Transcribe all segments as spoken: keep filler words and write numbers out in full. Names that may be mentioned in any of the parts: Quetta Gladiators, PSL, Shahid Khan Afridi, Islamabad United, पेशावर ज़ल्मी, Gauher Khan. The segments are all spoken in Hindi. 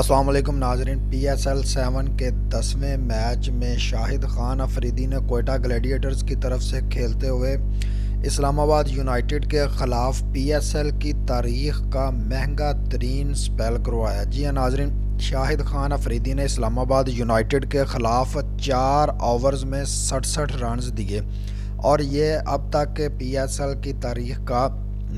अस्सलाम वालेकुम नाजरीन, पी एस एल सेवन के दसवें मैच में शाहिद खान अफरीदी ने क्वेटा ग्लैडिएटर्स की तरफ से खेलते हुए इस्लामाबाद यूनाइटेड के ख़िलाफ़ पी एस एल की तारीख़ का महंगा तरीन स्पेल करवाया। जी हाँ नाजरीन, शाहिद खान अफरीदी ने इस्लामाबाद यूनाइटेड के ख़िलाफ़ चार ओवर्स में सड़सठ रन दिए और ये अब तक के पी एस एल की तारीख़ का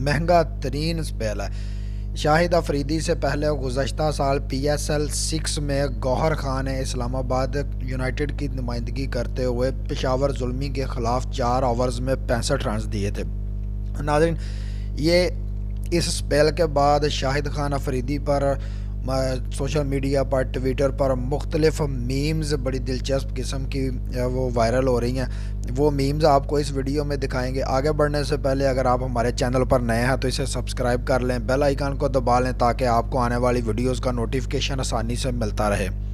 महंगा तरीन स्पेल है। शाहिद अफरीदी से पहले गुज़श्ता साल पी एस एल सिक्स में गौहर खान ने इस्लामाबाद यूनाइटेड की नुमाइंदगी करते हुए पेशावर ज़ल्मी के ख़िलाफ़ चार ओवर्स में पैंसठ रन दिए थे। नाज़रीन, ये इस स्पेल के बाद शाहिद खान अफरीदी पर सोशल मीडिया पर, ट्विटर पर मुख्तलिफ़ मीम्स बड़ी दिलचस्प किस्म की वो वायरल हो रही हैं। वो मीम्स आपको इस वीडियो में दिखाएंगे। आगे बढ़ने से पहले अगर आप हमारे चैनल पर नए हैं तो इसे सब्सक्राइब कर लें, बेल आइकन को दबा लें ताकि आपको आने वाली वीडियोस का नोटिफिकेशन आसानी से मिलता रहे।